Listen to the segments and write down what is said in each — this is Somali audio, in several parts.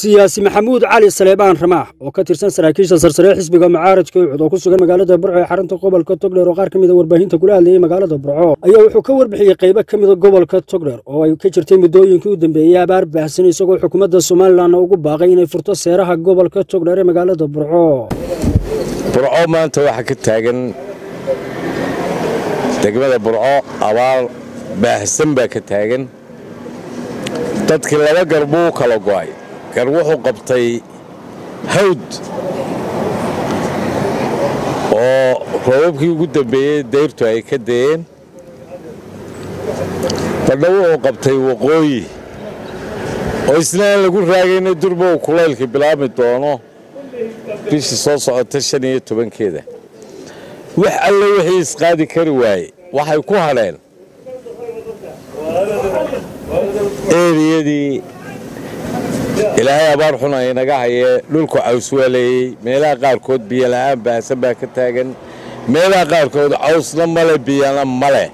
siyaasi maxamuud cali saliiban ramaah oo ka tirsan saraakiisha sarsare xisbiga mucaaradka cod oo ku sugan magaalada burco ee xarunta gobolka togdheer oo qaar kamid ah warbaahinta kula hadlayay magaalada burco ayaa wuxuu ka warbixiyay qaybo kamid ah gobolka togdheer oo ay ka jirtay muddooyinkii u dambeeyay abaar baahsan isagoo xukuumadda Soomaaliland ugu baaqay inay furto seeraha gobolka togdheer ee magaalada burco. Burco maanta waxa ka taagan degmada burco abaar baahsan baa ka taagan dadkii laba garbu kala go'ay. كان وحو قبطي هود وروبكي قدام بيه ديرتو هاي كدين فالنوحو قبطي وقوي وإسنان لقول راقين الدربو وكلايلك بلامد دونو بيش صوصو تشانيتو بان كده وح اللي وحي يسقادي كرواي وحي يكوها لين ايه دي إلهي أبار حنا ينجحي لولكو عوسولي ملا قار كود بيلا بس بكتاجن ملا قار كود عوس نملة بيلا ملة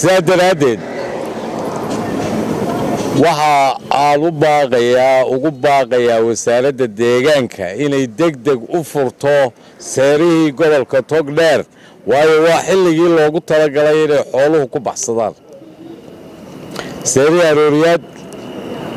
سادرادد وها عالوبا غيا وقبا غيا وسارد الدجانك إنه يدقدق أفرطه سري قبل كتقدر ويواحد يجيله قط رجليه حاله كوب صدر سري الرياض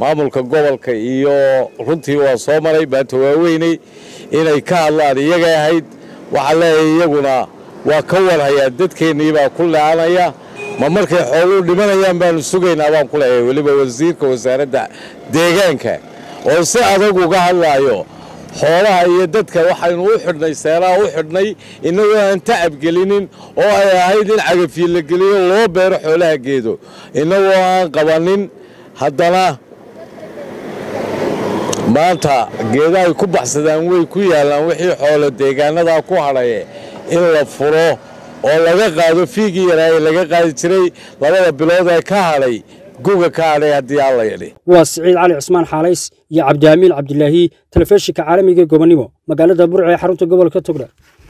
maamulka gobolka iyo runtii waa soo maray baatawaaweynay inay ka hadlaan iyaga ahayd waxa leeyahay iyaguna waa ka warhayaa dadkeena baa ku laalanaya ma markay xoolo dhimanayaan baan sugaynaa baan ku leeyahay waliba wasiirka wasaaradda deegaanka oo si adag uga hadlaayo xoolaha iyo dadka waxaynu u xidhnay seeraha u xidhnay inagoo aan tacab gelinin oo ay ahayd in cagafiil la geliyo loo beero xoolaha geedo inagoo aan qabanin haddana maanta geedaha ay ku baxsadaan way ku yaalaan wixii xoolo deegaanada ku haray in la furo oo laga qaado fiigi yaray laga qaadi jiray labada bilood ee ka haray guga ka haray hadii alla yiri waa Saciid Cali Usmaan Xaalays iyo Cabdi Amiil Cabdillaahi telefishinka caalamiga gobanimo magaalada Burco ee xarunta gobolka Togdheer.